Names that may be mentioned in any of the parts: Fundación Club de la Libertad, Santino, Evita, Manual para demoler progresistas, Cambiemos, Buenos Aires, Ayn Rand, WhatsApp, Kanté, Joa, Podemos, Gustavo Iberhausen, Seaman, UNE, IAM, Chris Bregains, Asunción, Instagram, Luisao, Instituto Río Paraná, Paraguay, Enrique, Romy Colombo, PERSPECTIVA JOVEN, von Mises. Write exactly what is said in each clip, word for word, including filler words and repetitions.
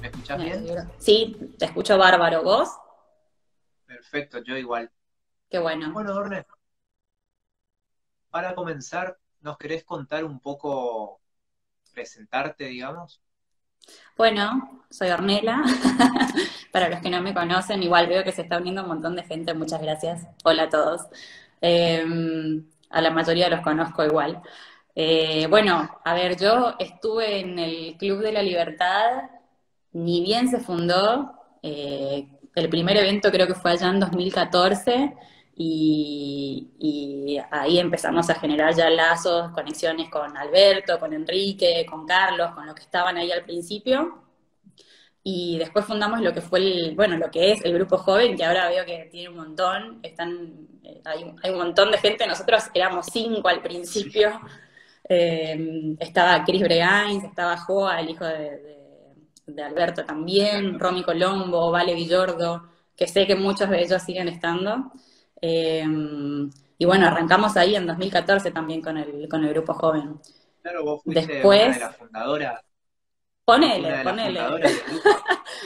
¿Me escuchás no, bien? Seguro. Sí, te escucho bárbaro. ¿Vos? Perfecto, yo igual. Qué bueno. Bueno, Orne, para comenzar, ¿nos querés contar un poco, presentarte, digamos? Bueno, soy Ornella. Para los que no me conocen, igual veo que se está uniendo un montón de gente. Muchas gracias. Hola a todos. Eh, a la mayoría los conozco igual. Eh, bueno, a ver, yo estuve en el Club de la Libertad, ni bien se fundó. Eh, el primer evento creo que fue allá en dos mil catorce, y, y ahí empezamos a generar ya lazos, conexiones con Alberto, con Enrique, con Carlos, con los que estaban ahí al principio. Y después fundamos lo que fue el, bueno, lo que es el grupo joven, que ahora veo que tiene un montón, están, hay, hay un montón de gente. Nosotros éramos cinco al principio. Eh, estaba Chris Bregains, estaba Joa, el hijo de, de, de Alberto también, Romy Colombo, Vale Villordo, que sé que muchos de ellos siguen estando. Eh, y bueno, arrancamos ahí en dos mil catorce también con el, con el grupo joven. Claro, vos fuiste después, una de las fundadoras. Ponele, ponele.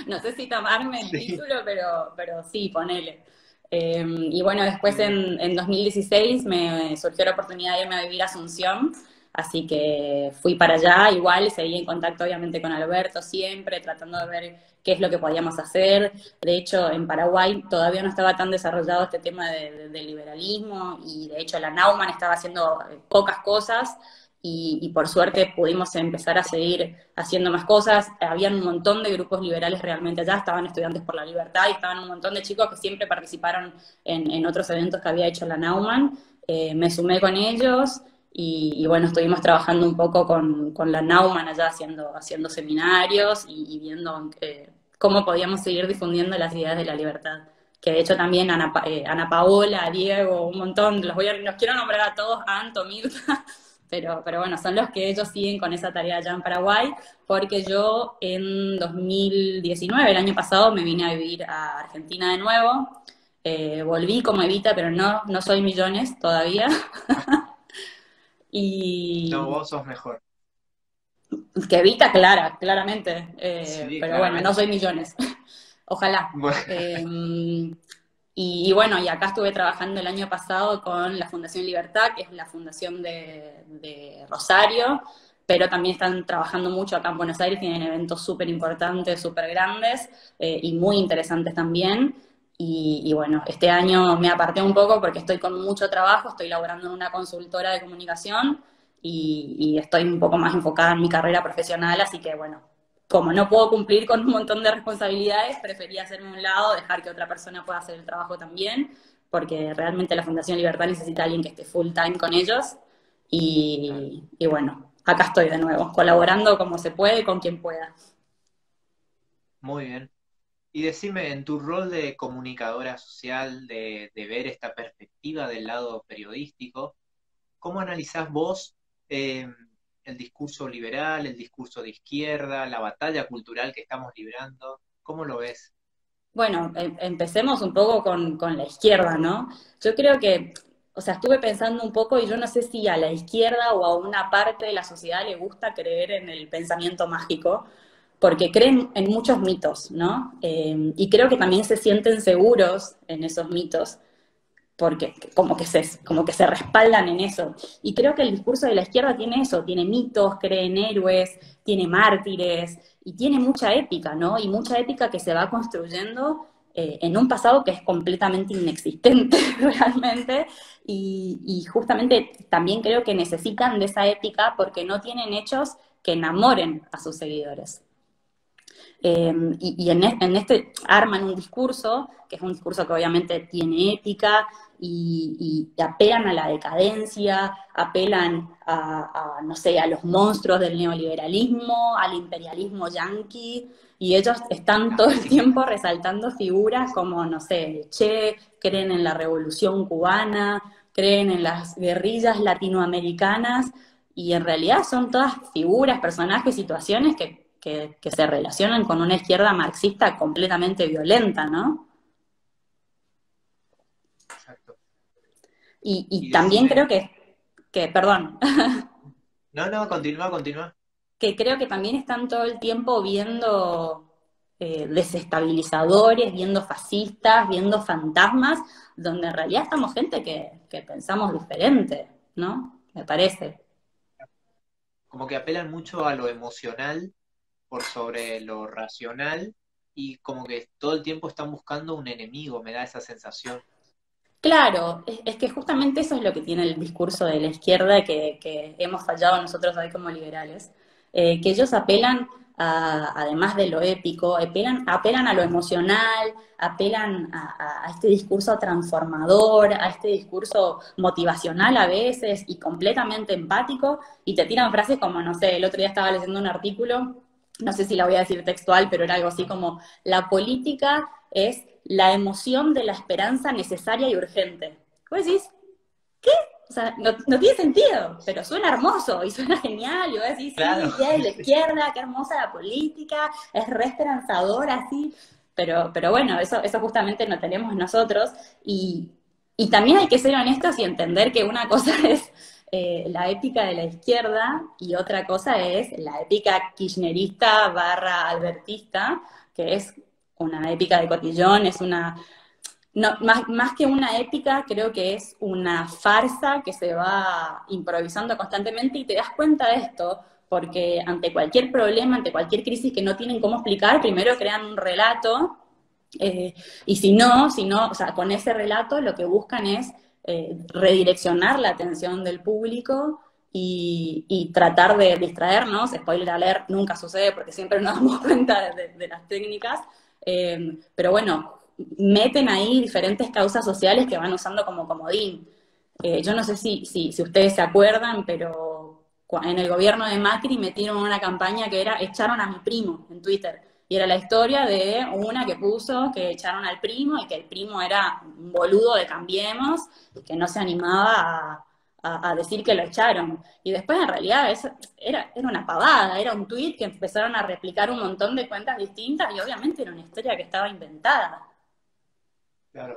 No sé si tomarme el sí. título, pero, pero sí, ponele. Eh, y bueno, después en, en dos mil dieciséis me surgió la oportunidad de irme a vivir a Asunción, así que fui para allá. Igual seguí en contacto obviamente con Alberto siempre, tratando de ver qué es lo que podíamos hacer. De hecho, en Paraguay todavía no estaba tan desarrollado este tema del de, de liberalismo, y de hecho la Nauman estaba haciendo pocas cosas. Y, y por suerte pudimos empezar a seguir haciendo más cosas. Habían un montón de grupos liberales realmente allá, estaban Estudiantes por la Libertad, y estaban un montón de chicos que siempre participaron en, en otros eventos que había hecho la Nauman. Eh, me sumé con ellos, y, y bueno, estuvimos trabajando un poco con, con la Nauman allá, haciendo, haciendo seminarios y, y viendo eh, cómo podíamos seguir difundiendo las ideas de la libertad. Que de hecho también Ana, eh, Ana Paola, Diego, un montón, los, voy a, los quiero nombrar a todos, a Anto, Mirta... Pero, pero bueno, son los que ellos siguen con esa tarea allá en Paraguay, porque yo en dos mil diecinueve, el año pasado, me vine a vivir a Argentina de nuevo. Eh, volví como Evita, pero no, no soy millones todavía. Y... No, vos sos mejor. Que Evita, Clara, claramente. Eh, sí, pero claramente. Bueno, no soy millones. Ojalá. Bueno. Eh, Y, y bueno, y acá estuve trabajando el año pasado con la Fundación Libertad, que es la fundación de, de Rosario, pero también están trabajando mucho acá en Buenos Aires, tienen eventos súper importantes, súper grandes, eh, y muy interesantes también. Y, y bueno, este año me aparté un poco porque estoy con mucho trabajo, estoy laborando en una consultora de comunicación, y, y estoy un poco más enfocada en mi carrera profesional, así que bueno... Como no puedo cumplir con un montón de responsabilidades, preferí hacerme un lado, dejar que otra persona pueda hacer el trabajo también, porque realmente la Fundación Libertad necesita a alguien que esté full time con ellos. Y, y bueno, acá estoy de nuevo, colaborando como se puede, con quien pueda. Muy bien. Y decime, en tu rol de comunicadora social, de, de ver esta perspectiva del lado periodístico, ¿cómo analizás vos eh, el discurso liberal, el discurso de izquierda, la batalla cultural que estamos librando? ¿Cómo lo ves? Bueno, empecemos un poco con, con la izquierda, ¿no? Yo creo que, o sea, estuve pensando un poco, y yo no sé si a la izquierda o a una parte de la sociedad le gusta creer en el pensamiento mágico, porque creen en muchos mitos, ¿no? Eh, y creo que también se sienten seguros en esos mitos, porque como que, se, como que se respaldan en eso. Y creo que el discurso de la izquierda tiene eso, tiene mitos, cree en héroes, tiene mártires, y tiene mucha épica, ¿no? Y mucha épica que se va construyendo eh, en un pasado que es completamente inexistente realmente, y, y justamente también creo que necesitan de esa épica porque no tienen hechos que enamoren a sus seguidores. Eh, y y en, este, en este arman un discurso, que es un discurso que obviamente tiene ética, y, y apelan a la decadencia, apelan a, a, no sé, a los monstruos del neoliberalismo, al imperialismo yanqui, y ellos están todo el tiempo resaltando figuras como, no sé, Che, creen en la revolución cubana, creen en las guerrillas latinoamericanas, y en realidad son todas figuras, personajes, situaciones que Que, que se relacionan con una izquierda marxista completamente violenta, ¿no? Exacto. Y, y, y también decime... creo que, que, perdón. No, no, continúa, continúa. Que creo que también están todo el tiempo viendo eh, desestabilizadores, viendo fascistas, viendo fantasmas, donde en realidad estamos gente que, que pensamos diferente, ¿no? Me parece. Como que apelan mucho a lo emocional por sobre lo racional, y como que todo el tiempo están buscando un enemigo, me da esa sensación. Claro, es, es que justamente eso es lo que tiene el discurso de la izquierda, que, que hemos fallado nosotros ahí como liberales, eh, que ellos apelan, a, además de lo épico, apelan, apelan a lo emocional, apelan a, a este discurso transformador, a este discurso motivacional a veces, y completamente empático, y te tiran frases como, no sé, el otro día estaba leyendo un artículo, no sé si la voy a decir textual, pero era algo así como, la política es la emoción de la esperanza necesaria y urgente. Vos decís, ¿qué? O sea, no, no tiene sentido, pero suena hermoso y suena genial, y vos decís, claro, sí, de la izquierda, qué hermosa la política, es re esperanzadora, así, pero, pero bueno, eso, eso justamente no tenemos nosotros, y, y también hay que ser honestos y entender que una cosa es Eh, la épica de la izquierda, y otra cosa es la épica kirchnerista barra albertista, que es una épica de cotillón, es una... No, más, más que una épica, creo que es una farsa que se va improvisando constantemente, y te das cuenta de esto, porque ante cualquier problema, ante cualquier crisis que no tienen cómo explicar, primero crean un relato, eh, y si no, si no, o sea, con ese relato lo que buscan es Eh, redireccionar la atención del público y, y tratar de distraernos, spoiler alert, nunca sucede porque siempre nos damos cuenta de, de las técnicas, eh, pero bueno, meten ahí diferentes causas sociales que van usando como comodín. Eh, yo no sé si, si, si ustedes se acuerdan, pero en el gobierno de Macri metieron una campaña que era echaron a mi primo en Twitter, y era la historia de una que puso que echaron al primo y que el primo era un boludo de Cambiemos, que no se animaba a, a, a decir que lo echaron. Y después en realidad eso era, era una pavada, era un tuit que empezaron a replicar un montón de cuentas distintas, y obviamente era una historia que estaba inventada. Claro,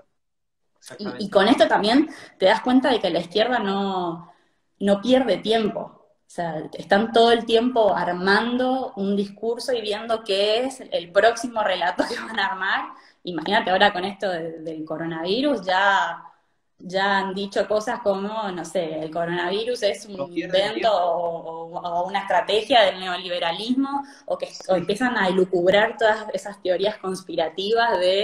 exactamente. Y, y con esto también te das cuenta de que la izquierda no, no pierde tiempo. O sea, están todo el tiempo armando un discurso y viendo qué es el próximo relato que van a armar. Imagínate ahora con esto de, del coronavirus, ya, ya han dicho cosas como, no sé, el coronavirus es un invento o, o, o una estrategia del neoliberalismo, o que o empiezan a elucubrar todas esas teorías conspirativas de...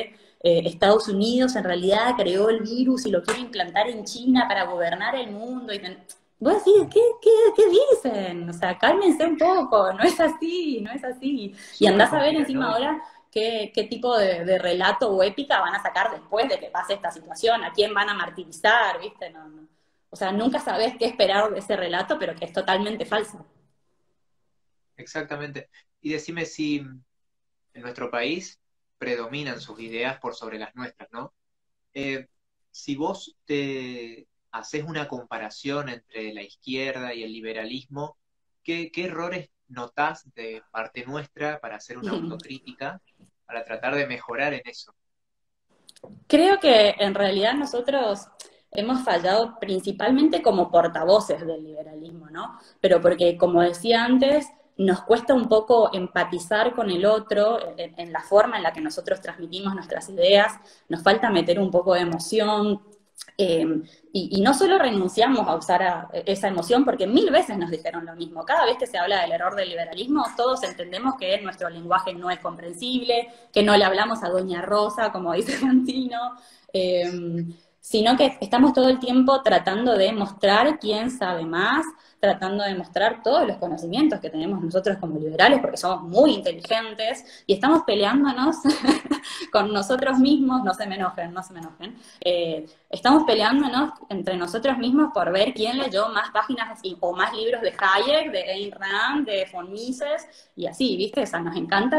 Eh, Estados Unidos en realidad creó el virus y lo quiere implantar en China para gobernar el mundo y... Ten... Vos decís, ¿qué, qué, ¿qué dicen? O sea, cálmense un poco, no es así, no es así. Y andás a ver encima ahora qué, qué tipo de, de relato o épica van a sacar después de que pase esta situación, a quién van a martirizar, ¿viste? No, no. O sea, nunca sabés qué esperar de ese relato, pero que es totalmente falso. Exactamente. Y decime si en nuestro país predominan sus ideas por sobre las nuestras, ¿no? Eh, si vos te... haces una comparación entre la izquierda y el liberalismo, ¿qué, qué errores notás de parte nuestra para hacer una autocrítica, para tratar de mejorar en eso? Creo que en realidad nosotros hemos fallado principalmente como portavoces del liberalismo, ¿no? Pero porque, como decía antes, nos cuesta un poco empatizar con el otro en, en la forma en la que nosotros transmitimos nuestras ideas, nos falta meter un poco de emoción, Eh, y, y no solo renunciamos a usar a esa emoción porque mil veces nos dijeron lo mismo. Cada vez que se habla del error del liberalismo, todos entendemos que nuestro lenguaje no es comprensible, que no le hablamos a Doña Rosa, como dice Santino, eh, sino que estamos todo el tiempo tratando de mostrar quién sabe más, tratando de mostrar todos los conocimientos que tenemos nosotros como liberales, porque somos muy inteligentes, y estamos peleándonos con nosotros mismos, no se me enojen, no se me enojen, eh, estamos peleándonos entre nosotros mismos por ver quién leyó más páginas así, o más libros de Hayek, de Ayn Rand, de von Mises, y así, ¿viste? O sea, nos encanta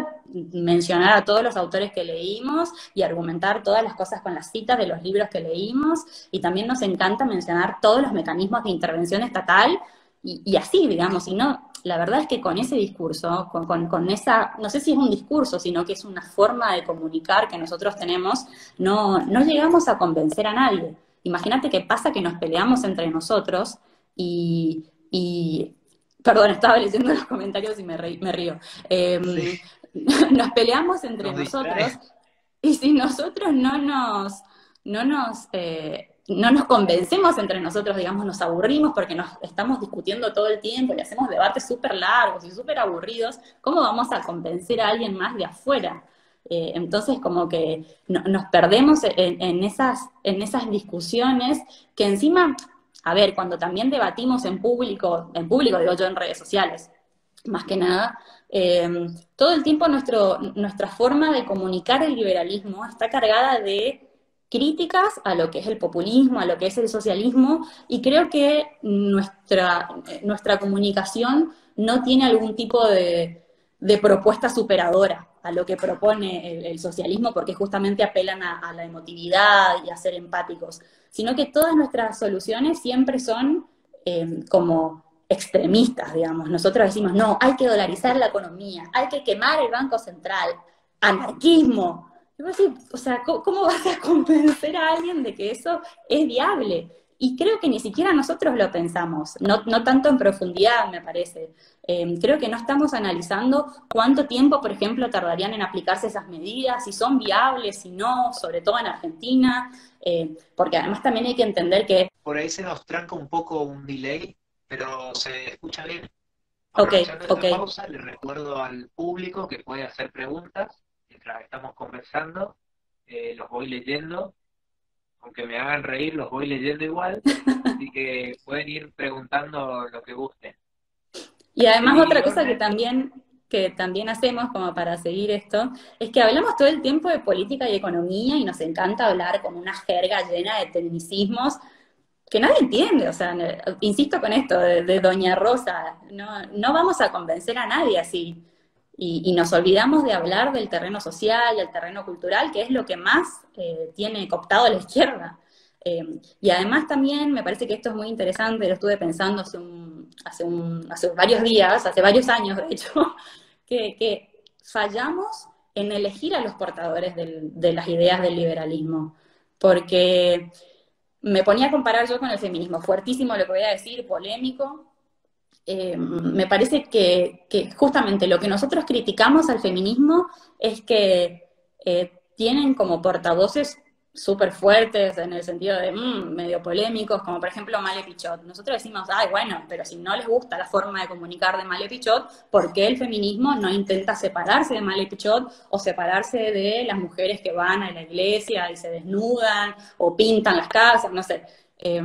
mencionar a todos los autores que leímos, y argumentar todas las cosas con las citas de los libros que leímos, y también nos encanta mencionar todos los mecanismos de intervención estatal, Y, y así, digamos, y no, la verdad es que con ese discurso, con, con, con esa, no sé si es un discurso, sino que es una forma de comunicar que nosotros tenemos, no, no llegamos a convencer a nadie. Imagínate qué pasa que nos peleamos entre nosotros y, y perdón, estaba leyendo los comentarios y me, re, me río. Eh, sí. nos peleamos entre nos nosotros distrae. Y si nosotros no nos, no nos, eh, no nos convencemos entre nosotros, digamos, nos aburrimos porque nos estamos discutiendo todo el tiempo y hacemos debates súper largos y súper aburridos, ¿cómo vamos a convencer a alguien más de afuera? Eh, entonces como que no, nos perdemos en, en, esas, en esas discusiones que encima, a ver, cuando también debatimos en público, en público digo yo en redes sociales, más que nada, eh, todo el tiempo nuestro, nuestra forma de comunicar el liberalismo está cargada de críticas a lo que es el populismo, a lo que es el socialismo, y creo que nuestra, nuestra comunicación no tiene algún tipo de, de propuesta superadora a lo que propone el, el socialismo, porque justamente apelan a, a la emotividad y a ser empáticos, sino que todas nuestras soluciones siempre son eh, como extremistas, digamos. Nosotros decimos, no, hay que dolarizar la economía, hay que quemar el Banco Central, anarquismo. Y vos decís, o sea, ¿cómo, ¿cómo vas a convencer a alguien de que eso es viable? Y creo que ni siquiera nosotros lo pensamos, no, no tanto en profundidad, me parece. Eh, creo que no estamos analizando cuánto tiempo, por ejemplo, tardarían en aplicarse esas medidas, si son viables, si no, sobre todo en Argentina, eh, porque además también hay que entender que... Por ahí se nos tranca un poco un delay, pero se escucha bien. Aprovechando esta pausa, le recuerdo al público que puede hacer preguntas mientras estamos conversando, eh, los voy leyendo. Aunque me hagan reír, los voy leyendo igual, así que pueden ir preguntando lo que gusten. Y además otra cosa que también, que también hacemos, como para seguir esto, es que hablamos todo el tiempo de política y economía, y nos encanta hablar con una jerga llena de tecnicismos que nadie entiende, o sea, insisto con esto de, de Doña Rosa, no, no vamos a convencer a nadie así. Y, y nos olvidamos de hablar del terreno social, del terreno cultural, que es lo que más eh, tiene cooptado a la izquierda. Eh, y además también me parece que esto es muy interesante, lo estuve pensando hace, un, hace, un, hace varios días, hace varios años de hecho, que, que fallamos en elegir a los portadores del, de las ideas del liberalismo. Porque me ponía a comparar yo con el feminismo, fuertísimo lo que voy a decir, polémico. Eh, me parece que, que justamente lo que nosotros criticamos al feminismo es que eh, tienen como portavoces súper fuertes en el sentido de mmm, medio polémicos, como por ejemplo Male Pichot. Nosotros decimos, ay bueno, pero si no les gusta la forma de comunicar de Male Pichot, ¿por qué el feminismo no intenta separarse de Male Pichot o separarse de las mujeres que van a la iglesia y se desnudan o pintan las casas? No sé, eh,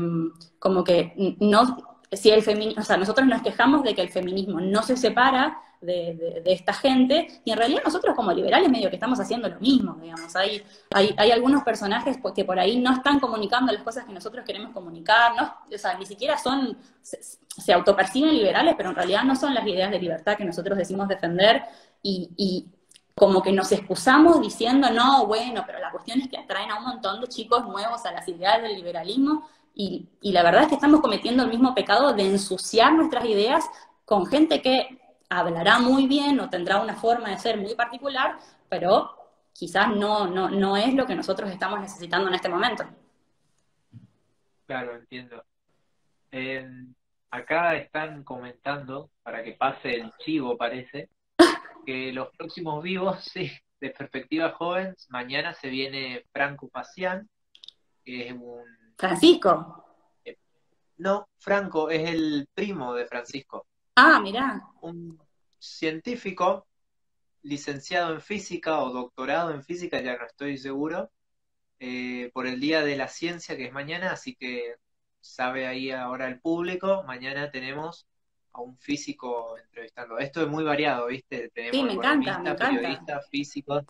como que no... Si el feminismo, o sea, nosotros nos quejamos de que el feminismo no se separa de, de, de esta gente, y en realidad nosotros como liberales medio que estamos haciendo lo mismo, digamos. Hay, hay, hay algunos personajes que por ahí no están comunicando las cosas que nosotros queremos comunicar, no, o sea, ni siquiera son, se, se autoperciben liberales, pero en realidad no son las ideas de libertad que nosotros decimos defender, y, y como que nos excusamos diciendo, no, bueno, pero la cuestión es que atraen a un montón de chicos nuevos a las ideas del liberalismo. Y, y la verdad es que estamos cometiendo el mismo pecado de ensuciar nuestras ideas con gente que hablará muy bien o tendrá una forma de ser muy particular, pero quizás no, no, no es lo que nosotros estamos necesitando en este momento. Claro, entiendo. Eh, acá están comentando, para que pase el chivo parece, que los próximos vivos sí, de Perspectiva Joven, mañana se viene Franco Pacián, que es un... Francisco. No, Franco es el primo de Francisco. Ah, mirá. Un científico licenciado en física o doctorado en física, ya no estoy seguro, eh, por el Día de la Ciencia, que es mañana, así que sabe ahí ahora el público, mañana tenemos a un físico entrevistando. Esto es muy variado, ¿viste? Tenemos sí, me encanta, me encanta. Periodistas, físicos.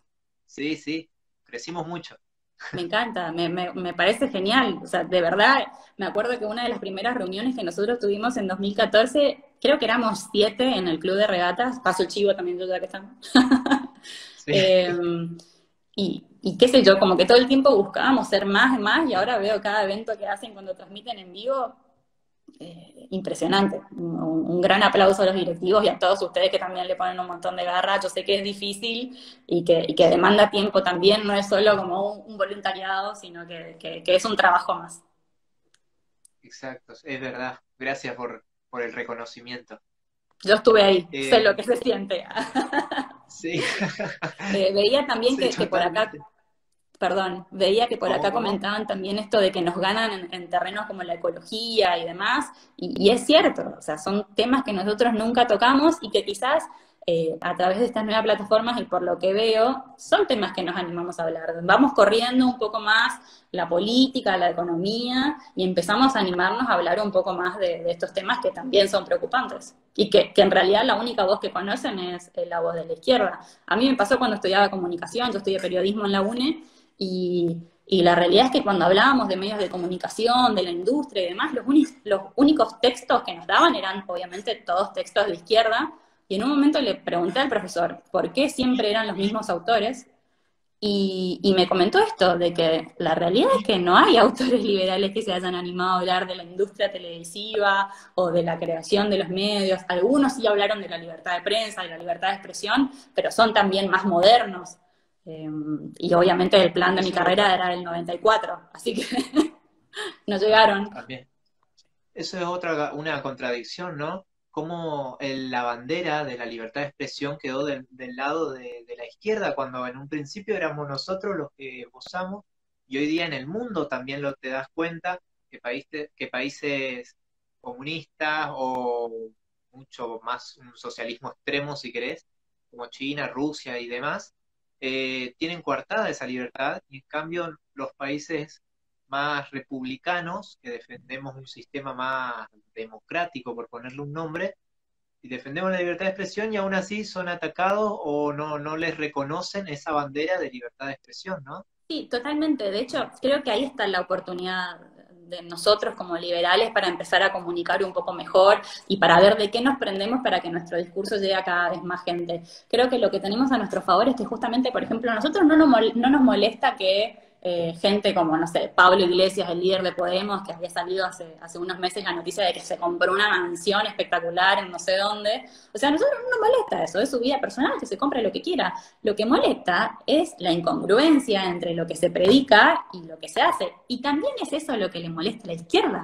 Sí, sí, crecimos mucho. Me encanta, me, me, me parece genial, o sea, de verdad, me acuerdo que una de las primeras reuniones que nosotros tuvimos en dos mil catorce, creo que éramos siete en el Club de Regatas, paso el chivo también, yo ya que estamos, sí. eh, y, y qué sé yo, como que todo el tiempo buscábamos ser más y más, y ahora veo cada evento que hacen cuando transmiten en vivo, eh, impresionante, un, un gran aplauso a los directivos y a todos ustedes que también le ponen un montón de garra. Yo sé que es difícil y que, y que demanda tiempo también, no es solo como un, un voluntariado, sino que, que, que es un trabajo más. Exacto, es verdad, gracias por, por el reconocimiento. Yo estuve ahí, eh, sé lo que se siente. Sí. Eh, veía también sí, que, que por acá, perdón, veía que por ¿Cómo? acá comentaban también esto de que nos ganan en, en terrenos como la ecología y demás, y, y es cierto, o sea, son temas que nosotros nunca tocamos y que quizás eh, a través de estas nuevas plataformas, y por lo que veo, son temas que nos animamos a hablar. Vamos corriendo un poco más la política, la economía, y empezamos a animarnos a hablar un poco más de, de estos temas que también son preocupantes. Y que, que en realidad la única voz que conocen es la voz de la izquierda. A mí me pasó cuando estudiaba comunicación, yo estudié periodismo en la UNE, Y, y la realidad es que cuando hablábamos de medios de comunicación, de la industria y demás, los, unis, los únicos textos que nos daban eran obviamente todos textos de izquierda, y en un momento le pregunté al profesor por qué siempre eran los mismos autores, y, y me comentó esto, de que la realidad es que no hay autores liberales que se hayan animado a hablar de la industria televisiva o de la creación de los medios. Algunos sí hablaron de la libertad de prensa, de la libertad de expresión, pero son también más modernos. Eh, y obviamente el plan de mi carrera era el noventa y cuatro, así que no llegaron. También. Eso es otra una contradicción, ¿no? Cómo el, la bandera de la libertad de expresión quedó del, del lado de, de la izquierda, cuando en un principio éramos nosotros los que gozamos, y hoy día en el mundo también lo te das cuenta, que, país, que países comunistas o mucho más un socialismo extremo, si querés, como China, Rusia y demás, Eh, tienen coartada esa libertad, y en cambio los países más republicanos, que defendemos un sistema más democrático, por ponerle un nombre, y defendemos la libertad de expresión, y aún así son atacados o no, no les reconocen esa bandera de libertad de expresión, ¿no? Sí, totalmente. De hecho, creo que ahí está la oportunidad de nosotros como liberales para empezar a comunicar un poco mejor y para ver de qué nos prendemos para que nuestro discurso llegue a cada vez más gente. Creo que lo que tenemos a nuestro favor es que justamente, por ejemplo, a nosotros no nos, no nos molesta que eh, gente como, no sé, Pablo Iglesias, el líder de Podemos, que había salido hace, hace unos meses la noticia de que se compró una mansión espectacular en no sé dónde. O sea, a nosotros no nos molesta eso, es su vida personal, que se compre lo que quiera. Lo que molesta es la incongruencia entre lo que se predica y lo que se hace. Y también es eso lo que le molesta a la izquierda.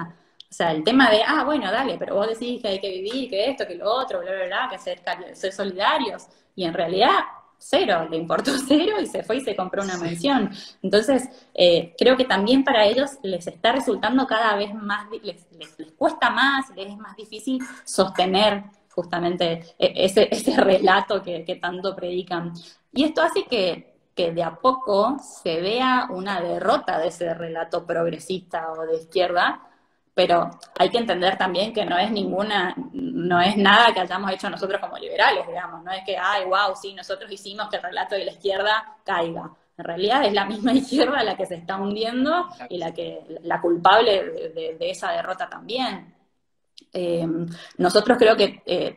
O sea, el tema de, ah, bueno, dale, pero vos decís que hay que vivir, que esto, que lo otro, bla, bla, bla, que ser, ser solidarios. Y en realidad... cero, le importó cero y se fue y se compró una mansión. Entonces, eh, creo que también para ellos les está resultando cada vez más, les, les, les cuesta más, les es más difícil sostener justamente ese, ese relato que, que tanto predican. Y esto hace que, que de a poco se vea una derrota de ese relato progresista o de izquierda, pero hay que entender también que no es ninguna, no es nada que hayamos hecho nosotros como liberales, digamos, no es que, ay, wow, sí, nosotros hicimos que el relato de la izquierda caiga. En realidad es la misma izquierda la que se está hundiendo y la que la culpable de, de, de esa derrota también. Eh, nosotros creo que eh,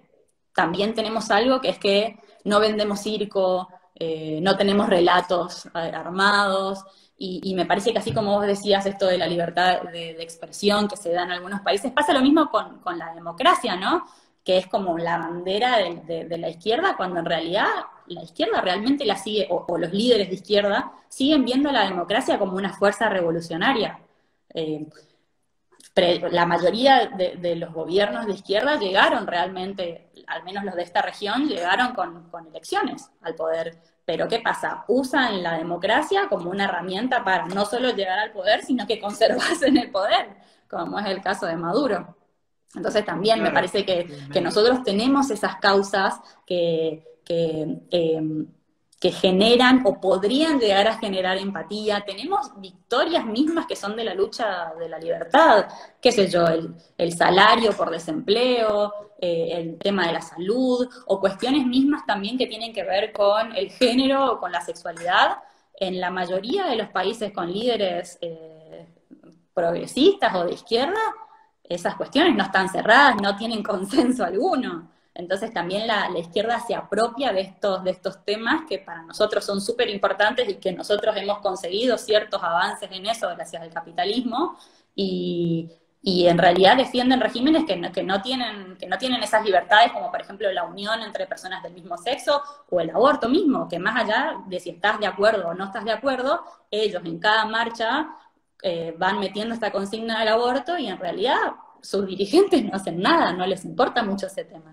también tenemos algo que es que no vendemos circo, eh, no tenemos relatos armados. Y, y me parece que así como vos decías esto de la libertad de, de expresión que se da en algunos países, pasa lo mismo con, con la democracia, ¿no? Que es como la bandera de, de, de la izquierda, cuando en realidad la izquierda realmente la sigue, o, o los líderes de izquierda, siguen viendo a la democracia como una fuerza revolucionaria. Eh, pre, la mayoría de, de los gobiernos de izquierda llegaron realmente, al menos los de esta región, llegaron con, con elecciones al poder. Pero ¿qué pasa? Usan la democracia como una herramienta para no solo llegar al poder, sino que conservarse en el poder, como es el caso de Maduro. Entonces también claro, me parece que, que nosotros tenemos esas causas que, que, eh, que generan o podrían llegar a generar empatía. Tenemos victorias mismas que son de la lucha de la libertad. Qué sé yo, el, el salario por desempleo, Eh, el tema de la salud, o cuestiones mismas también que tienen que ver con el género o con la sexualidad, en la mayoría de los países con líderes eh, progresistas o de izquierda, esas cuestiones no están cerradas, no tienen consenso alguno. Entonces también la, la izquierda se apropia de estos, de estos temas que para nosotros son súper importantes y que nosotros hemos conseguido ciertos avances en eso gracias al capitalismo, y... y en realidad defienden regímenes que no, que, no tienen, que no tienen esas libertades, como por ejemplo la unión entre personas del mismo sexo, o el aborto mismo, que más allá de si estás de acuerdo o no estás de acuerdo, ellos en cada marcha eh, van metiendo esta consigna del aborto, y en realidad sus dirigentes no hacen nada, no les importa mucho ese tema.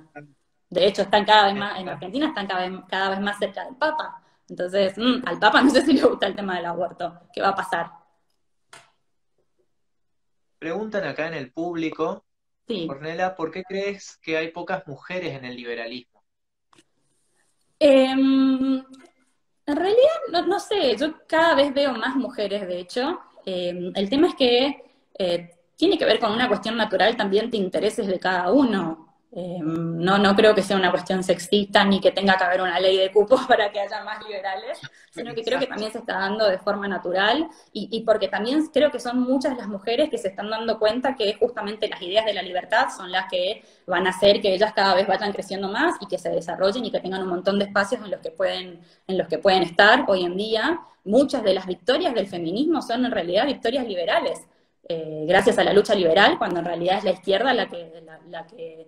De hecho, están cada vez más, en Argentina están cada vez, cada vez más cerca del Papa. Entonces, mmm, al Papa no sé si le gusta el tema del aborto. ¿Qué va a pasar? Preguntan acá en el público, sí. Ornella, ¿por qué crees que hay pocas mujeres en el liberalismo? Eh, en realidad, no, no sé, yo cada vez veo más mujeres, de hecho. Eh, el tema es que eh, tiene que ver con una cuestión natural también de intereses de cada uno. Eh, no, no creo que sea una cuestión sexista ni que tenga que haber una ley de cupos para que haya más liberales, sino que creo que también se está dando de forma natural y, y porque también creo que son muchas las mujeres que se están dando cuenta que justamente las ideas de la libertad son las que van a hacer que ellas cada vez vayan creciendo más y que se desarrollen y que tengan un montón de espacios en los que pueden, en los que pueden estar hoy en día. Muchas de las victorias del feminismo son en realidad victorias liberales, eh, gracias a la lucha liberal, cuando en realidad es la izquierda la que... La, la que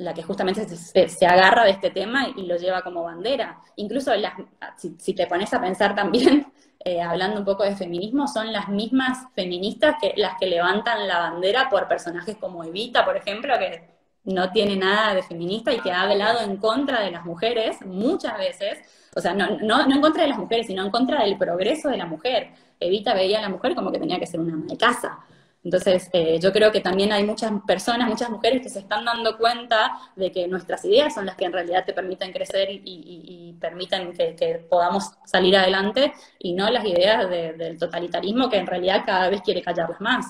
la que justamente se, se agarra de este tema y lo lleva como bandera. Incluso, las, si, si te pones a pensar también, eh, hablando un poco de feminismo, son las mismas feministas que las que levantan la bandera por personajes como Evita, por ejemplo, que no tiene nada de feminista y que ha hablado en contra de las mujeres muchas veces, o sea, no, no, no en contra de las mujeres, sino en contra del progreso de la mujer. Evita veía a la mujer como que tenía que ser una ama de casa. Entonces, eh, yo creo que también hay muchas personas, muchas mujeres que se están dando cuenta de que nuestras ideas son las que en realidad te permiten crecer y, y, y permiten que, que podamos salir adelante, y no las ideas de, del totalitarismo que en realidad cada vez quiere callarlas más.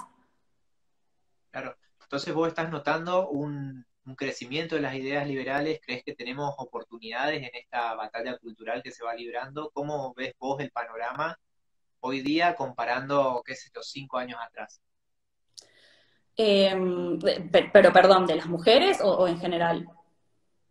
Claro. Entonces vos estás notando un, un crecimiento de las ideas liberales, ¿crees que tenemos oportunidades en esta batalla cultural que se va librando? ¿Cómo ves vos el panorama hoy día comparando, qué sé yo, cinco años atrás? Eh, pero, perdón, ¿de las mujeres o, o en general?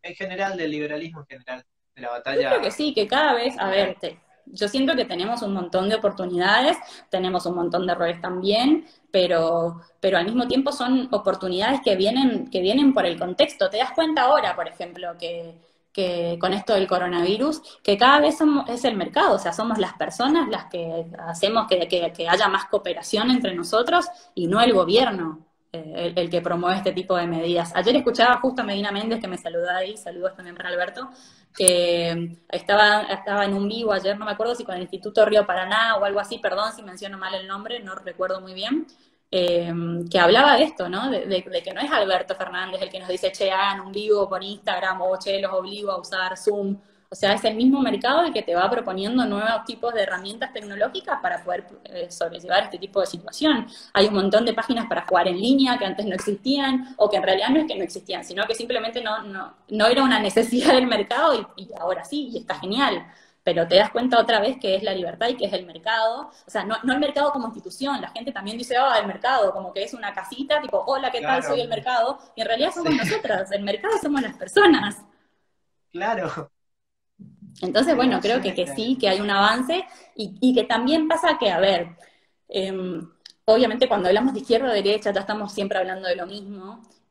En general, del liberalismo en general, de la batalla. Yo creo que sí, que cada vez, a ver, te, yo siento que tenemos un montón de oportunidades, tenemos un montón de errores también, pero, pero al mismo tiempo son oportunidades que vienen, que vienen por el contexto. Te das cuenta ahora, por ejemplo, que... que con esto del coronavirus, que cada vez somos, es el mercado, o sea, somos las personas las que hacemos que, que, que haya más cooperación entre nosotros y no el gobierno eh, el, el que promueve este tipo de medidas. Ayer escuchaba justo a Medina Méndez, que me saludó ahí, saludos también para Alberto, que estaba, estaba en un vivo ayer, no me acuerdo si con el Instituto Río Paraná o algo así, perdón si menciono mal el nombre, no recuerdo muy bien, Eh, que hablaba de esto, ¿no? De, de, de que no es Alberto Fernández el que nos dice, che, hagan un vivo por Instagram, o che, los obligo a usar Zoom. O sea, es el mismo mercado el que te va proponiendo nuevos tipos de herramientas tecnológicas para poder eh, sobrellevar este tipo de situación. Hay un montón de páginas para jugar en línea que antes no existían, o que en realidad no es que no existían, sino que simplemente no, no, no era una necesidad del mercado y, y ahora sí, y está genial. Pero te das cuenta otra vez que es la libertad y que es el mercado, o sea, no, no el mercado como institución, la gente también dice, oh, el mercado, como que es una casita, tipo, hola, ¿qué claro. tal? Soy el mercado, y en realidad somos sí. nosotras, el mercado somos las personas. Claro. Entonces, bueno, creo que, que sí, que hay un avance, y, y que también pasa que, a ver, eh, obviamente cuando hablamos de izquierda o derecha ya estamos siempre hablando de lo mismo,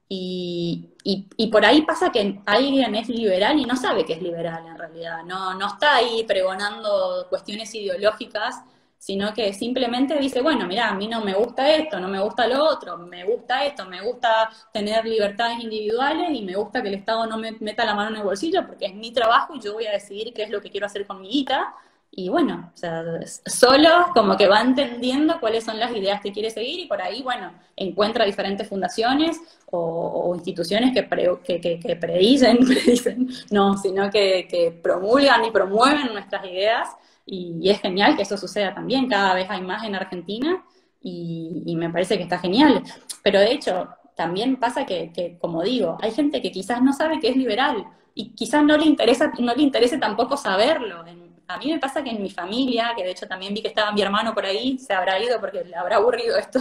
Y, y, y por ahí pasa que alguien es liberal y no sabe que es liberal en realidad, no, no está ahí pregonando cuestiones ideológicas, sino que simplemente dice, bueno, mirá, a mí no me gusta esto, no me gusta lo otro, me gusta esto, me gusta tener libertades individuales y me gusta que el Estado no me meta la mano en el bolsillo porque es mi trabajo y yo voy a decidir qué es lo que quiero hacer con mi guita. Y bueno, o sea, solo como que va entendiendo cuáles son las ideas que quiere seguir y por ahí, bueno, encuentra diferentes fundaciones o, o instituciones que, pre, que, que, que predicen, predicen, no, sino que, que promulgan y promueven nuestras ideas y, y es genial que eso suceda también, cada vez hay más en Argentina y, y me parece que está genial. Pero de hecho, también pasa que, que, como digo, hay gente que quizás no sabe que es liberal y quizás no le interesa, no le interese tampoco saberlo. A mí me pasa que en mi familia, que de hecho también vi que estaba mi hermano por ahí, se habrá ido porque le habrá aburrido esto.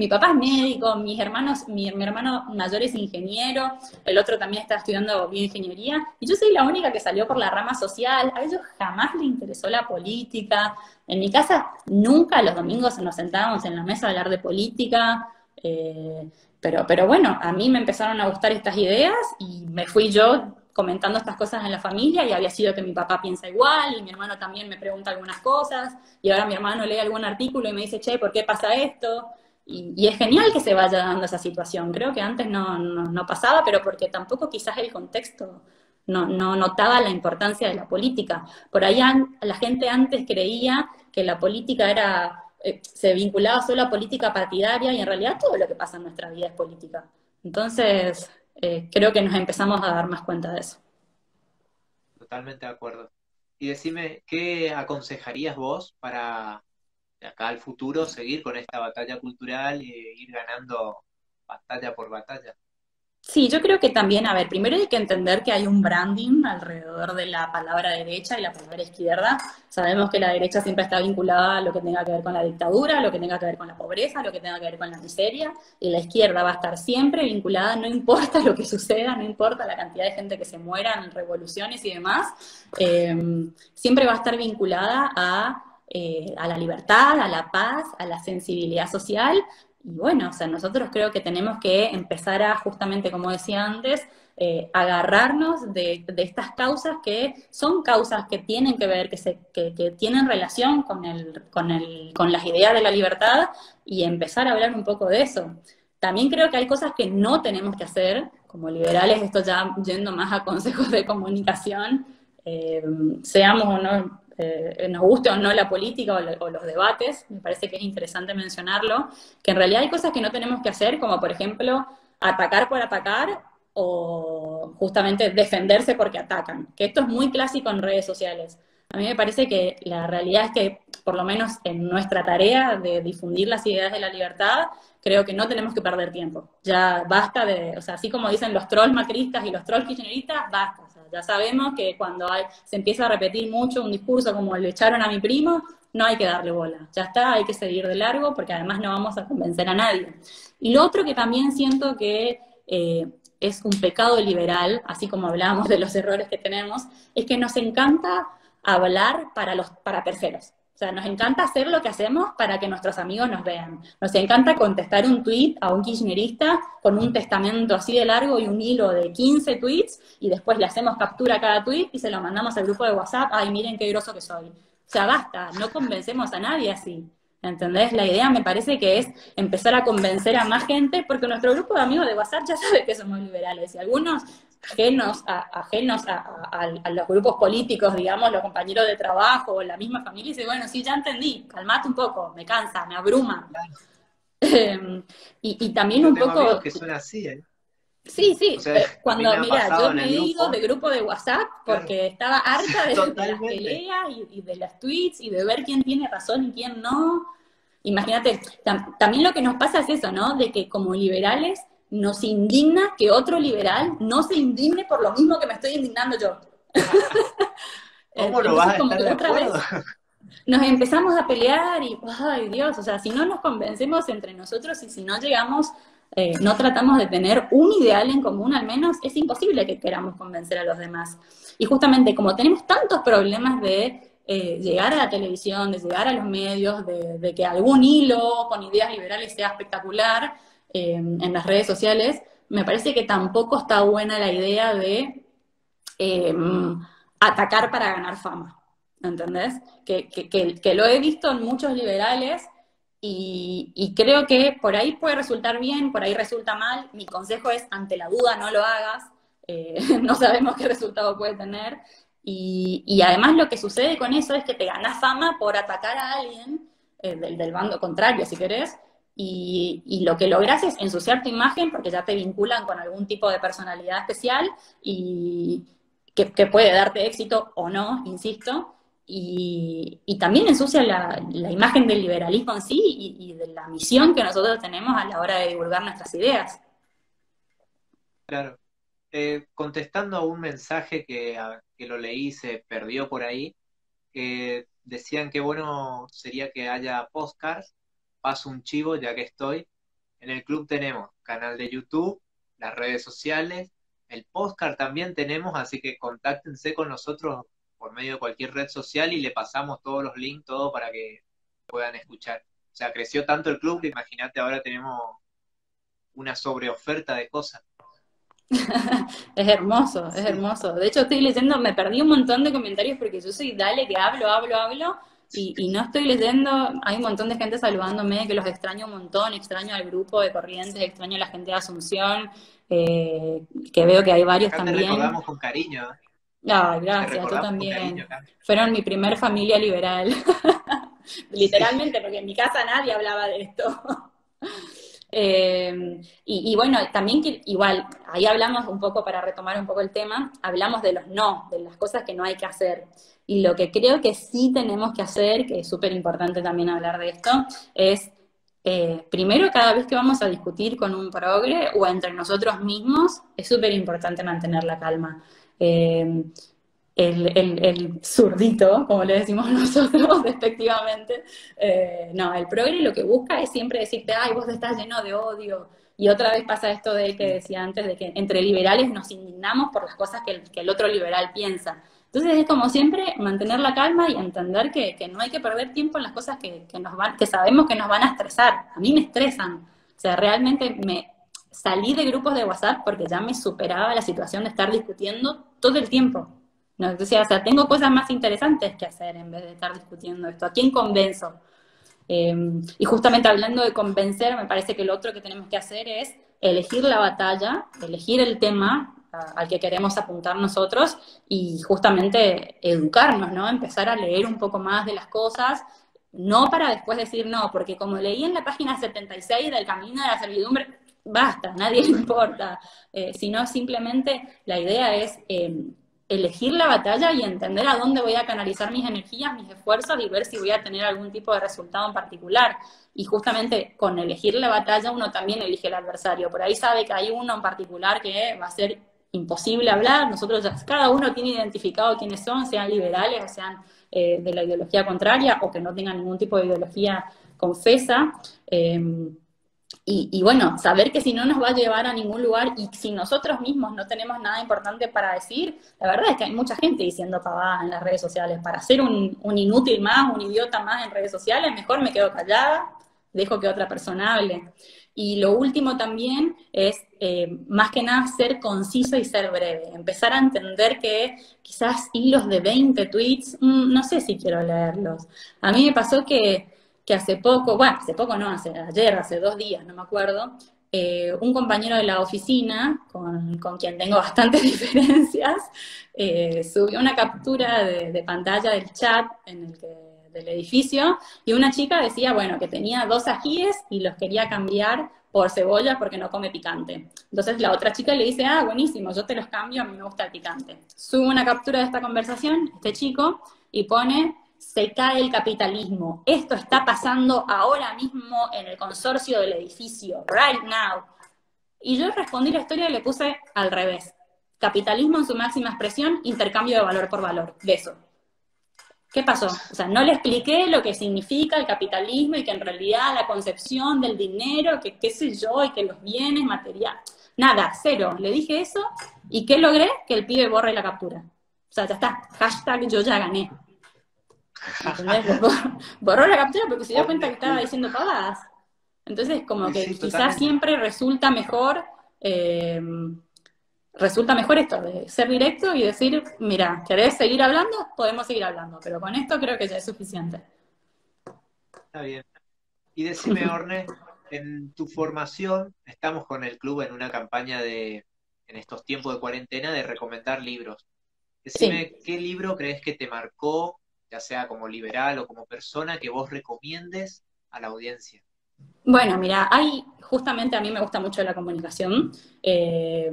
Mi papá es médico, mis hermanos, mi, mi hermano mayor es ingeniero, el otro también está estudiando bioingeniería, y yo soy la única que salió por la rama social. A ellos jamás les interesó la política. En mi casa nunca los domingos nos sentábamos en la mesa a hablar de política, eh, pero, pero bueno, a mí me empezaron a gustar estas ideas y me fui yo comentando estas cosas en la familia, y había sido que mi papá piensa igual, y mi hermano también me pregunta algunas cosas, y ahora mi hermano lee algún artículo y me dice, che, ¿por qué pasa esto? Y, y es genial que se vaya dando esa situación. Creo que antes no, no, no pasaba, pero porque tampoco quizás el contexto no, no notaba la importancia de la política. Por allá la gente antes creía que la política era, eh, se vinculaba solo a política partidaria, y en realidad todo lo que pasa en nuestra vida es política. Entonces, eh, creo que nos empezamos a dar más cuenta de eso. Totalmente de acuerdo. Y decime, ¿qué aconsejarías vos para de acá al futuro seguir con esta batalla cultural e ir ganando batalla por batalla? Sí, yo creo que también, a ver, primero hay que entender que hay un branding alrededor de la palabra derecha y la palabra izquierda. Sabemos que la derecha siempre está vinculada a lo que tenga que ver con la dictadura, a lo que tenga que ver con la pobreza, a lo que tenga que ver con la miseria, y la izquierda va a estar siempre vinculada, no importa lo que suceda, no importa la cantidad de gente que se muera en revoluciones y demás, eh, siempre va a estar vinculada a, eh, a la libertad, a la paz, a la sensibilidad social. Y bueno, o sea, nosotros creo que tenemos que empezar a, justamente como decía antes, eh, agarrarnos de, de estas causas que son causas que tienen que ver, que, se, que, que tienen relación con, el, con, el, con las ideas de la libertad, y empezar a hablar un poco de eso. También creo que hay cosas que no tenemos que hacer, como liberales, esto ya yendo más a consejos de comunicación, eh, seamos o no, Eh, nos guste o no la política o, lo, o los debates, me parece que es interesante mencionarlo, que en realidad hay cosas que no tenemos que hacer, como por ejemplo atacar por atacar o justamente defenderse porque atacan, que esto es muy clásico en redes sociales. A mí me parece que la realidad es que, por lo menos en nuestra tarea de difundir las ideas de la libertad, creo que no tenemos que perder tiempo. Ya basta de, o sea, así como dicen los trolls macristas y los trolls kirchneristas, basta. O sea, ya sabemos que cuando hay, se empieza a repetir mucho un discurso como le echaron a mi primo, no hay que darle bola. Ya está, hay que seguir de largo, porque además no vamos a convencer a nadie. Y lo otro que también siento que... Eh, es un pecado liberal, así como hablábamos de los errores que tenemos, es que nos encanta hablar para, los, para terceros. O sea, nos encanta hacer lo que hacemos para que nuestros amigos nos vean. Nos encanta contestar un tuit a un kirchnerista con un testamento así de largo y un hilo de quince tuits, y después le hacemos captura a cada tuit y se lo mandamos al grupo de WhatsApp. Ay, miren qué groso que soy. O sea, basta, no convencemos a nadie así. ¿Entendés? La idea me parece que es empezar a convencer a más gente, porque nuestro grupo de amigos de WhatsApp ya sabe que somos liberales, y algunos ajenos, a, ajenos a, a, a los grupos políticos, digamos, los compañeros de trabajo, o la misma familia, dice, bueno, sí, ya entendí, calmate un poco, me cansa, me abruma. y, y también yo un tengo poco... que son así, ¿eh? Sí, sí, o sea, cuando, mira, yo me he ido de grupo de WhatsApp porque estaba harta de, de las peleas y, y de las tweets y de ver quién tiene razón y quién no. Imagínate, tam, también lo que nos pasa es eso, ¿no? De que como liberales nos indigna que otro liberal no se indigne por lo mismo que me estoy indignando yo. ¿Cómo lo vas a estar de acuerdo? Nos empezamos a pelear y, ay Dios, o sea, si no nos convencemos entre nosotros y si no llegamos... Eh, no tratamos de tener un ideal en común al menos, es imposible que queramos convencer a los demás. Y justamente como tenemos tantos problemas de eh, llegar a la televisión, de llegar a los medios, de, de que algún hilo con ideas liberales sea espectacular eh, en las redes sociales, me parece que tampoco está buena la idea de eh, atacar para ganar fama, ¿entendés? Que, que, que, que lo he visto en muchos liberales. Y, y creo que por ahí puede resultar bien, por ahí resulta mal. Mi consejo es, ante la duda no lo hagas, eh, no sabemos qué resultado puede tener. Y, y además lo que sucede con eso es que te ganas fama por atacar a alguien eh, del, del bando contrario, si querés, y, y lo que lográs es ensuciar tu imagen porque ya te vinculan con algún tipo de personalidad especial y que, que puede darte éxito o no, insisto. Y, y también ensucia la, la imagen del liberalismo en sí y, y de la misión que nosotros tenemos a la hora de divulgar nuestras ideas. Claro. Eh, contestando a un mensaje que, a, que lo leí, se perdió por ahí, eh, decían que bueno sería que haya podcasts. Paso un chivo, ya que estoy. En el club tenemos canal de YouTube, las redes sociales, el podcast también tenemos, así que contáctense con nosotros por medio de cualquier red social y le pasamos todos los links, todo para que puedan escuchar. O sea, creció tanto el club que imagínate ahora tenemos una sobreoferta de cosas. Es hermoso, es sí. hermoso. De hecho estoy leyendo, me perdí un montón de comentarios porque yo soy dale que hablo, hablo, hablo, y, y no estoy leyendo, hay un montón de gente saludándome, que los extraño un montón, extraño al grupo de Corrientes, extraño a la gente de Asunción, eh, que veo que hay varios acá también. Te recordamos con cariño. Ay, gracias, tú también. Cariño, fueron mi primer familia liberal. Literalmente, porque en mi casa nadie hablaba de esto. eh, y, y bueno, también que, igual, ahí hablamos un poco, para retomar un poco el tema, hablamos de los no, de las cosas que no hay que hacer. Y lo que creo que sí tenemos que hacer, que es súper importante también hablar de esto, es eh, primero, cada vez que vamos a discutir con un progre o entre nosotros mismos, es súper importante mantener la calma. Eh, el, el, el zurdito, como le decimos nosotros despectivamente, eh, no, el progre lo que busca es siempre decirte, ay, vos estás lleno de odio, y otra vez pasa esto de que decía antes, de que entre liberales nos indignamos por las cosas que el, que el otro liberal piensa. Entonces es como siempre mantener la calma y entender que, que no hay que perder tiempo en las cosas que, que, nos van, que sabemos que nos van a estresar. A mí me estresan, o sea, realmente me... salí de grupos de WhatsApp porque ya me superaba la situación de estar discutiendo todo el tiempo. ¿No? Entonces, o sea, tengo cosas más interesantes que hacer en vez de estar discutiendo esto. ¿A quién convenzo? Eh, y justamente hablando de convencer, me parece que lo otro que tenemos que hacer es elegir la batalla, elegir el tema a, al que queremos apuntar nosotros y justamente educarnos, ¿no? Empezar a leer un poco más de las cosas. No para después decir no, porque como leí en la página setenta y seis del Camino de la Servidumbre... basta, nadie le importa, eh, sino simplemente la idea es eh, elegir la batalla y entender a dónde voy a canalizar mis energías, mis esfuerzos y ver si voy a tener algún tipo de resultado en particular. Y justamente con elegir la batalla uno también elige el adversario, por ahí sabe que hay uno en particular que va a ser imposible hablar, nosotros ya, cada uno tiene identificado quiénes son, sean liberales o sean eh, de la ideología contraria o que no tengan ningún tipo de ideología confesa, eh, Y, y bueno, saber que si no nos va a llevar a ningún lugar y si nosotros mismos no tenemos nada importante para decir, la verdad es que hay mucha gente diciendo pavadas en las redes sociales. Para ser un, un inútil más, un idiota más en redes sociales, mejor me quedo callada, dejo que otra persona hable. Y lo último también es, eh, más que nada, ser conciso y ser breve. Empezar a entender que quizás hilos de veinte tweets, mmm, no sé si quiero leerlos. A mí me pasó que... que hace poco, bueno, hace poco no, hace, ayer, hace dos días, no me acuerdo, eh, un compañero de la oficina, con, con quien tengo bastantes diferencias, eh, subió una captura de, de pantalla del chat en el que, del edificio, y una chica decía, bueno, que tenía dos ajíes y los quería cambiar por cebolla porque no come picante. Entonces la otra chica le dice, ah, buenísimo, yo te los cambio, a mí me gusta el picante. Subo una captura de esta conversación, este chico, y pone... se cae el capitalismo. Esto está pasando ahora mismo en el consorcio del edificio, right now. Y yo respondí la historia y le puse al revés. Capitalismo en su máxima expresión, intercambio de valor por valor. Beso. ¿Qué pasó? O sea, no le expliqué lo que significa el capitalismo y que en realidad la concepción del dinero, que qué sé yo, y que los bienes, material. Nada, cero. Le dije eso y ¿qué logré? Que el pibe borre la captura. O sea, ya está. Hashtag yo ya gané. ¿Entendés? Borró la captura porque se dio cuenta que estaba diciendo pavadas. Entonces, como que sí, quizás siempre resulta mejor, eh, resulta mejor esto, de ser directo y decir, mira, ¿querés seguir hablando? Podemos seguir hablando, pero con esto creo que ya es suficiente. Está bien. Y decime, Orne, en tu formación, estamos con el club en una campaña de, en estos tiempos de cuarentena, de recomendar libros. Decime, sí. ¿Qué libro crees que te marcó, ya sea como liberal o como persona, que vos recomiendes a la audiencia? Bueno, mira, hay, justamente a mí me gusta mucho la comunicación. Eh,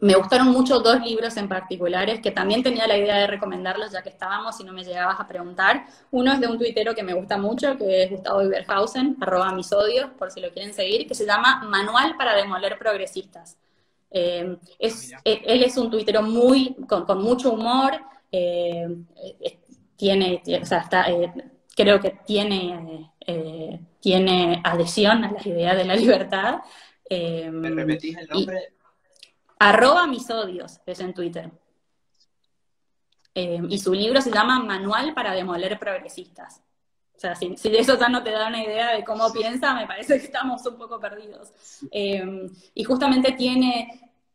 me gustaron mucho dos libros en particulares que también tenía la idea de recomendarlos ya que estábamos y no me llegabas a preguntar. Uno es de un tuitero que me gusta mucho, que es Gustavo Iberhausen, arroba mis odios, por si lo quieren seguir, que se llama Manual para demoler progresistas. Eh, es, eh, él es un tuitero muy, con, con mucho humor, eh, es, Tiene, o sea, está, eh, creo que tiene, eh, tiene adhesión a las ideas de la libertad. Eh, ¿Me repetís el nombre? Y, arroba mis odios, es en Twitter. Eh, y su libro se llama Manual para demoler progresistas. O sea, si, si eso ya no te da una idea de cómo piensa, me parece que estamos un poco perdidos. Eh, y justamente tiene,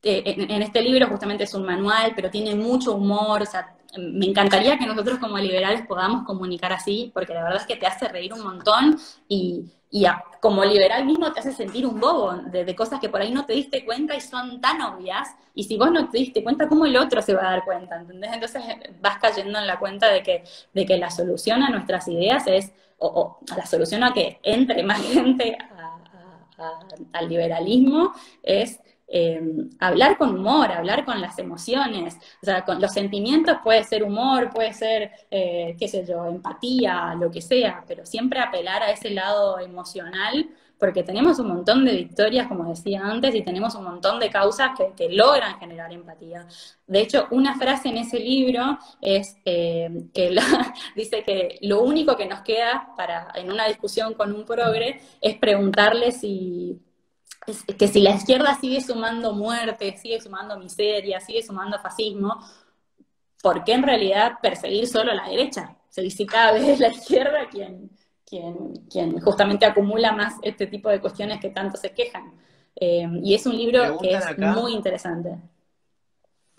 eh, en, en este libro justamente es un manual, pero tiene mucho humor, o sea, me encantaría que nosotros como liberales podamos comunicar así, porque la verdad es que te hace reír un montón y, y a, como liberal mismo te hace sentir un bobo de, de cosas que por ahí no te diste cuenta y son tan obvias, y si vos no te diste cuenta, ¿cómo el otro se va a dar cuenta? ¿Entendés? Entonces vas cayendo en la cuenta de que, de que la solución a nuestras ideas es, o, o la solución a que entre más gente a, a, a, al liberalismo es... Eh, hablar con humor, hablar con las emociones, o sea, con los sentimientos puede ser humor, puede ser, eh, qué sé yo, empatía, lo que sea, pero siempre apelar a ese lado emocional, porque tenemos un montón de victorias, como decía antes, y tenemos un montón de causas que, que logran generar empatía. De hecho, una frase en ese libro es eh, que la, dice que lo único que nos queda para, en una discusión con un progre es preguntarle si... que si la izquierda sigue sumando muerte, sigue sumando miseria, sigue sumando fascismo, ¿por qué en realidad perseguir solo a la derecha? Se dice cada vez la izquierda quien, quien, quien justamente acumula más este tipo de cuestiones que tanto se quejan. Eh, y es un libro que es acá, muy interesante.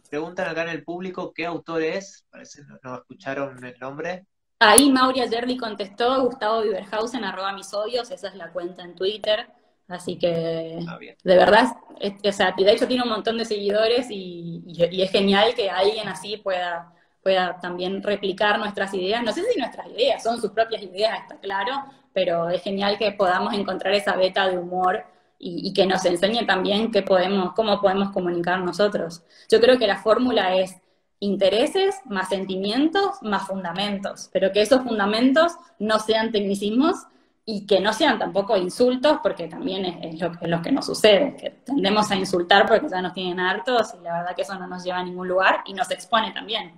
Preguntan acá en el público qué autor es, parece que no escucharon el nombre. Ahí Mauri Ayerdi contestó, Gustavo Iberhausen, arroba mis odios, esa es la cuenta en Twitter. Así que, ah, de verdad, es, o sea, de hecho tiene un montón de seguidores y, y, y es genial que alguien así pueda, pueda también replicar nuestras ideas. No sé si nuestras ideas son sus propias ideas, está claro, pero es genial que podamos encontrar esa beta de humor y, y que nos enseñe también qué podemos, cómo podemos comunicar nosotros. Yo creo que la fórmula es intereses más sentimientos más fundamentos, pero que esos fundamentos no sean tecnicismos, y que no sean tampoco insultos, porque también es, es, lo, es lo que nos sucede, que tendemos a insultar porque ya nos tienen hartos, y la verdad que eso no nos lleva a ningún lugar, y nos expone también.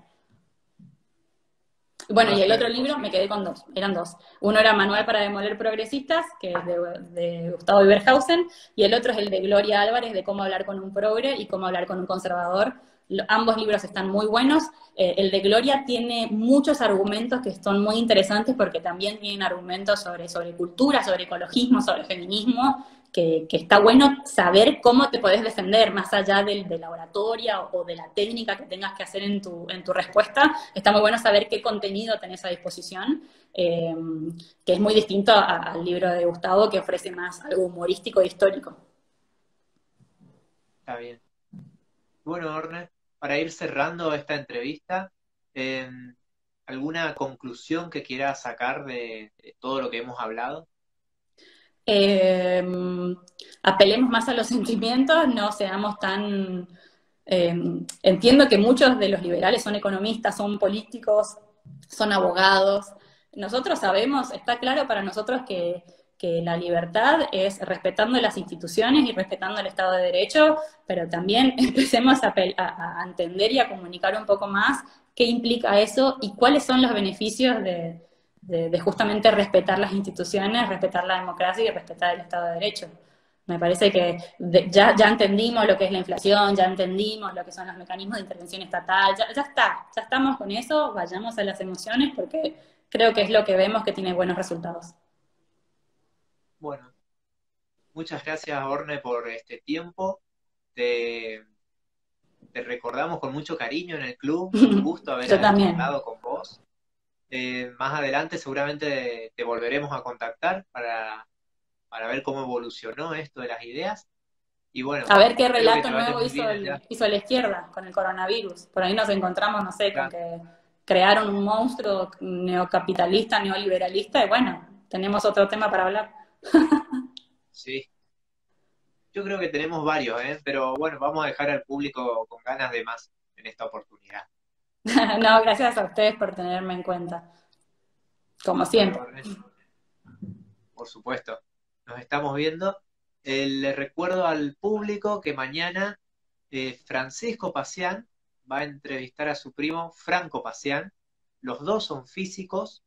Bueno, y el otro libro, me quedé con dos, eran dos. Uno era Manual para demoler progresistas, que es de, de Gustavo Iberhausen, y el otro es el de Gloria Álvarez, de cómo hablar con un progre y cómo hablar con un conservador. Ambos libros están muy buenos. Eh, el de Gloria tiene muchos argumentos que son muy interesantes porque también tienen argumentos sobre, sobre cultura, sobre ecologismo, sobre feminismo, que, que está bueno saber cómo te podés defender más allá del, de la oratoria o, o de la técnica que tengas que hacer en tu, en tu respuesta. Está muy bueno saber qué contenido tenés a disposición, eh, que es muy distinto a, al libro de Gustavo, que ofrece más algo humorístico e histórico. Está bien. Bueno, Orne, para ir cerrando esta entrevista, eh, ¿alguna conclusión que quieras sacar de, de todo lo que hemos hablado? Eh, apelemos más a los sentimientos, no seamos tan... Eh, entiendo que muchos de los liberales son economistas, son políticos, son abogados. Nosotros sabemos, está claro para nosotros que... que la libertad es respetando las instituciones y respetando el Estado de Derecho, pero también empecemos a, a, a entender y a comunicar un poco más qué implica eso y cuáles son los beneficios de, de, de justamente respetar las instituciones, respetar la democracia y respetar el Estado de Derecho. Me parece que de, ya, ya entendimos lo que es la inflación, ya entendimos lo que son los mecanismos de intervención estatal, ya, ya está, ya estamos con eso, vayamos a las emociones porque creo que es lo que vemos que tiene buenos resultados. Bueno, muchas gracias, Orne, por este tiempo. Te, te recordamos con mucho cariño en el club. Un gusto haber hablado con vos. Eh, más adelante seguramente te volveremos a contactar para, para ver cómo evolucionó esto de las ideas. Y bueno, a ver qué relato nuevo hizo, el, hizo la izquierda con el coronavirus. Por ahí nos encontramos, no sé, claro, con que crearon un monstruo neocapitalista, neoliberalista, y bueno, tenemos otro tema para hablar. Sí, yo creo que tenemos varios, ¿eh? Pero bueno, vamos a dejar al público con ganas de más en esta oportunidad. No, gracias a ustedes por tenerme en cuenta, como siempre. Por supuesto, nos estamos viendo. Eh, les recuerdo al público que mañana eh, Francisco Pacián va a entrevistar a su primo Franco Pacián. Los dos son físicos,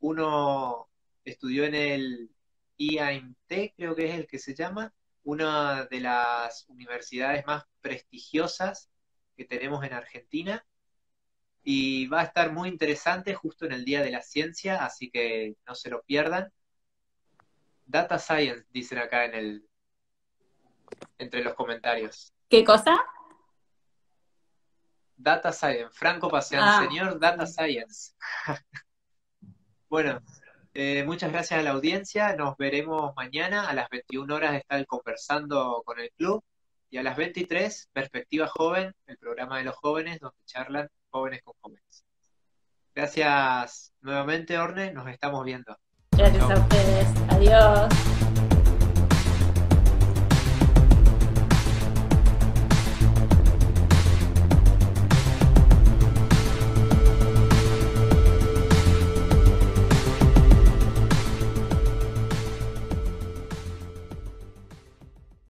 uno estudió en el I A M T, creo que es el que se llama, una de las universidades más prestigiosas que tenemos en Argentina, y va a estar muy interesante justo en el Día de la Ciencia, así que no se lo pierdan. Data Science, dicen acá en el, entre los comentarios. ¿Qué cosa? Data Science, Franco Pacián, ah. señor Data Science. Bueno, eh, muchas gracias a la audiencia, nos veremos mañana, a las veintiuna horas está el Conversando con el Club, y a las veintitrés, Perspectiva Joven, el programa de los jóvenes, donde charlan jóvenes con jóvenes. Gracias nuevamente, Orne, nos estamos viendo. Gracias Chau. a ustedes, adiós.